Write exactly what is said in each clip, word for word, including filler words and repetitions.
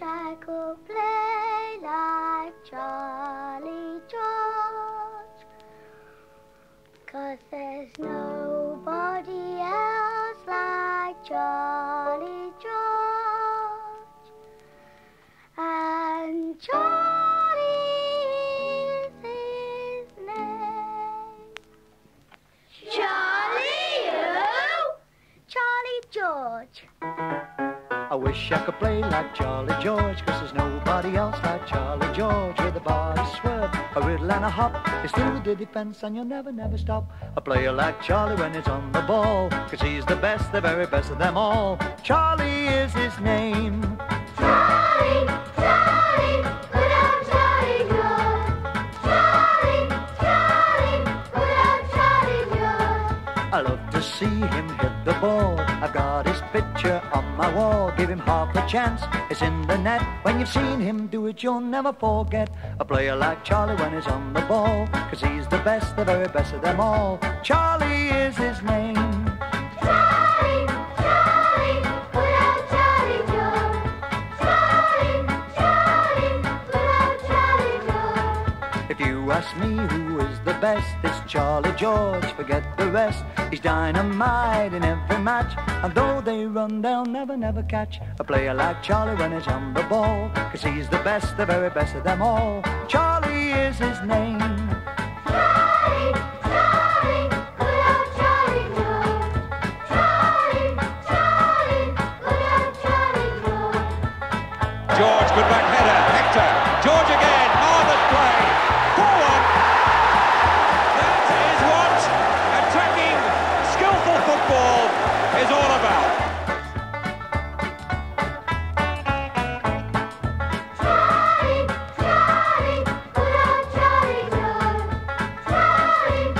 wish I could play like Charlie George, 'cause there's nobody else like Charlie George. And Charlie is his name. Charlie who? Charlie George. I wish I could play like Charlie George, 'cause there's nobody else like Charlie George. With a body swerve, a riddle and a hop, it's through the defense and you'll never, never stop. A player like Charlie when he's on the ball, 'cause he's the best, the very best of them all. Charlie is his name. Charlie, Charlie, good old Charlie George. Charlie, Charlie, good old Charlie George. I love to see him hit the ball. I've got his picture on my wall. Give him half a chance, it's in the net. When you've seen him do it, you'll never forget. A player like Charlie when he's on the ball, 'cause he's the best, the very best of them all. Charlie is his name. Charlie, Charlie, good old Charlie George. Charlie, Charlie, good old Charlie George. If you ask me who is the best, it's Charlie George, forget the rest. He's dynamite in every match, and though they run, they'll never, never catch a player like Charlie when he's on the ball, 'cause he's the best, the very best of them all. Charlie is his name. Charlie, Charlie, good old Charlie George. Charlie, Charlie, good old Charlie George. George, good back header, Hector, George again, marvellous play, forward. That is what attacking, skillful football is all about. Charlie, Charlie, good old Charlie George. Charlie,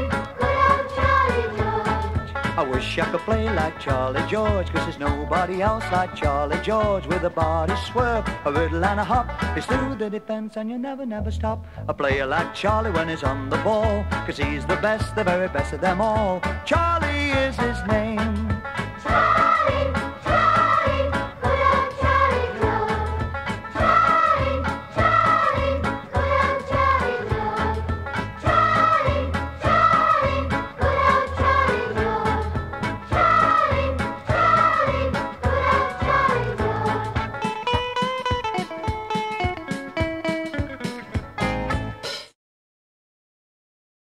Charlie, good old Charlie George. I wish I could play like Charlie George, 'cause there's nobody else like Charlie George. With a body swerve, a riddle and a hop, it's through the defense and you never, never stop. A player like Charlie when he's on the ball, 'cause he's the best, the very best of them all. Charlie is his name.